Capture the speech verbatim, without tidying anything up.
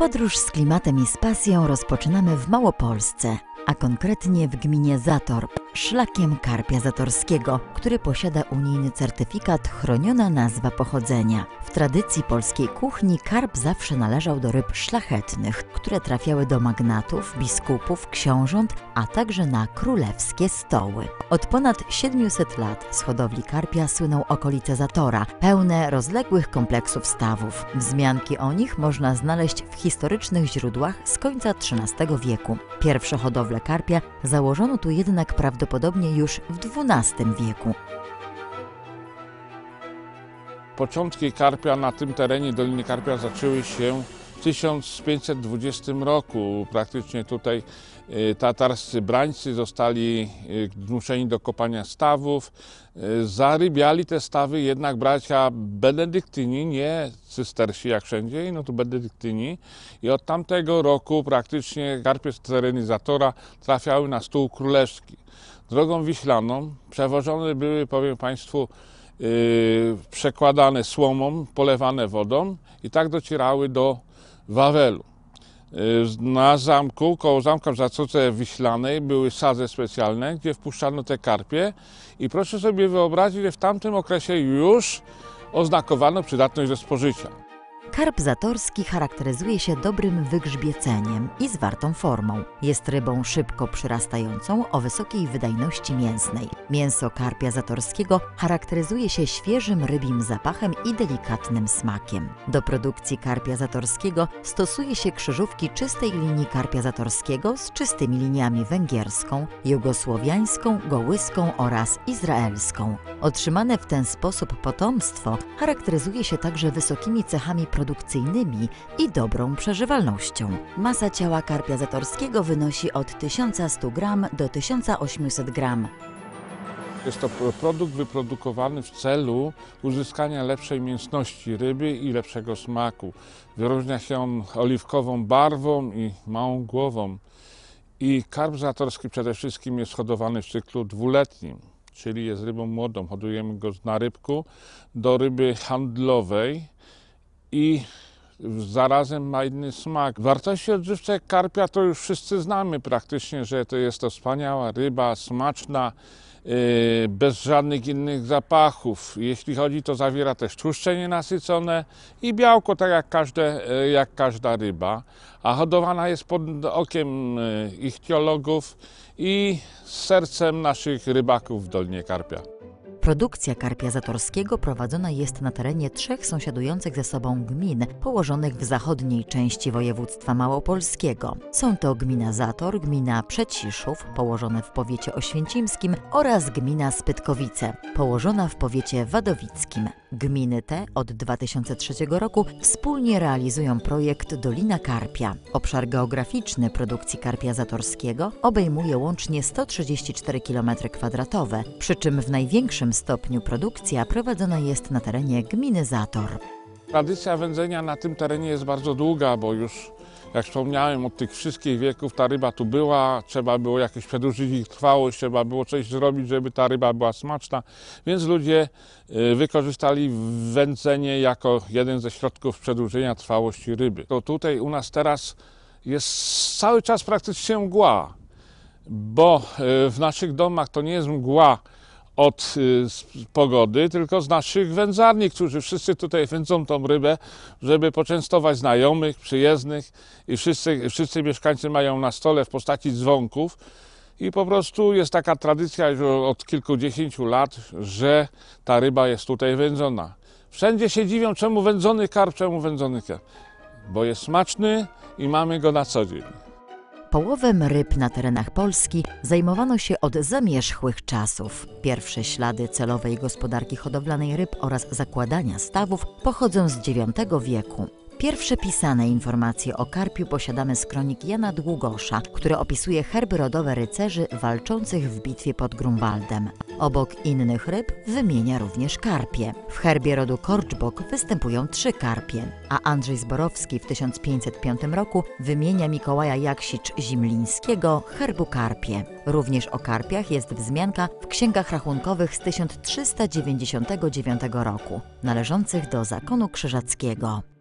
Podróż z klimatem i z pasją rozpoczynamy w Małopolsce, a konkretnie w gminie Zator, szlakiem karpia zatorskiego, który posiada unijny certyfikat Chroniona nazwa pochodzenia. W tradycji polskiej kuchni karp zawsze należał do ryb szlachetnych, które trafiały do magnatów, biskupów, książąt, a także na królewskie stoły. Od ponad siedmiuset lat z hodowli karpia słyną okolice Zatora, pełne rozległych kompleksów stawów. Wzmianki o nich można znaleźć w historycznych źródłach z końca trzynastego wieku. Pierwsze hodowle karpia założono tu jednak prawdopodobnie już w dwunastym wieku. Początki karpia na tym terenie Doliny Karpia zaczęły się w tysiąc pięćset dwudziestym roku. Praktycznie tutaj tatarscy brańcy zostali zmuszeni do kopania stawów. Zarybiali te stawy jednak bracia benedyktyni, nie cystersi jak wszędzie, no tu benedyktyni. I od tamtego roku praktycznie karpie z terenu Zatora trafiały na stół królewski. Drogą wiślaną przewożone były, powiem Państwu, Yy, przekładane słomą, polewane wodą i tak docierały do Wawelu. Yy, na zamku, koło zamka w Zatoce Wiślanej były sadze specjalne, gdzie wpuszczano te karpie i proszę sobie wyobrazić, że w tamtym okresie już oznakowano przydatność do spożycia. Karp zatorski charakteryzuje się dobrym wygrzbieceniem i zwartą formą. Jest rybą szybko przyrastającą o wysokiej wydajności mięsnej. Mięso karpia zatorskiego charakteryzuje się świeżym rybim zapachem i delikatnym smakiem. Do produkcji karpia zatorskiego stosuje się krzyżówki czystej linii karpia zatorskiego z czystymi liniami węgierską, jugosłowiańską, gołyską oraz izraelską. Otrzymane w ten sposób potomstwo charakteryzuje się także wysokimi cechami produkcyjnymi i dobrą przeżywalnością. Masa ciała karpia zatorskiego wynosi od tysiąca stu gramów do tysiąca ośmiuset gramów. Jest to produkt wyprodukowany w celu uzyskania lepszej mięsności ryby i lepszego smaku. Wyróżnia się on oliwkową barwą i małą głową. I karp zatorski przede wszystkim jest hodowany w cyklu dwuletnim, czyli jest rybą młodą. Hodujemy go na rybku do ryby handlowej i zarazem ma inny smak. Wartości odżywcze karpia to już wszyscy znamy praktycznie, że to jest to wspaniała ryba, smaczna, bez żadnych innych zapachów. Jeśli chodzi, to zawiera też tłuszcze nienasycone i białko, tak jak, każde, jak każda ryba, a hodowana jest pod okiem ichtiologów i sercem naszych rybaków w Dolinie Karpia. Produkcja karpia zatorskiego prowadzona jest na terenie trzech sąsiadujących ze sobą gmin położonych w zachodniej części województwa małopolskiego. Są to gmina Zator, gmina Przeciszów, położone w powiecie oświęcimskim oraz gmina Spytkowice, położona w powiecie wadowickim. Gminy te od dwa tysiące trzeciego roku wspólnie realizują projekt Dolina Karpia. Obszar geograficzny produkcji karpia zatorskiego obejmuje łącznie sto trzydzieści cztery kilometry kwadratowe, przy czym w największym stopniu produkcja prowadzona jest na terenie gminy Zator. Tradycja wędzenia na tym terenie jest bardzo długa, bo już, jak wspomniałem, od tych wszystkich wieków ta ryba tu była, trzeba było jakoś przedłużyć ich trwałość, trzeba było coś zrobić, żeby ta ryba była smaczna, więc ludzie wykorzystali wędzenie jako jeden ze środków przedłużenia trwałości ryby. To tutaj u nas teraz jest cały czas praktycznie mgła, bo w naszych domach to nie jest mgła od pogody, tylko z naszych wędzarni, którzy wszyscy tutaj wędzą tą rybę, żeby poczęstować znajomych, przyjezdnych i wszyscy, wszyscy mieszkańcy mają na stole w postaci dzwonków i po prostu jest taka tradycja już od kilkudziesięciu lat, że ta ryba jest tutaj wędzona. Wszędzie się dziwią, czemu wędzony karp, czemu wędzony karp, bo jest smaczny i mamy go na co dzień. Połowem ryb na terenach Polski zajmowano się od zamierzchłych czasów. Pierwsze ślady celowej gospodarki hodowlanej ryb oraz zakładania stawów pochodzą z dziewiątego wieku. Pierwsze pisane informacje o karpiu posiadamy z kronik Jana Długosza, który opisuje herby rodowe rycerzy walczących w bitwie pod Grunwaldem. Obok innych ryb wymienia również karpie. W herbie rodu Korczbok występują trzy karpie, a Andrzej Zborowski w tysiąc pięćset piątym roku wymienia Mikołaja Jaksicz-Zimlińskiego herbu karpie. Również o karpiach jest wzmianka w księgach rachunkowych z tysiąc trzysta dziewięćdziesiątego dziewiątego roku, należących do zakonu krzyżackiego.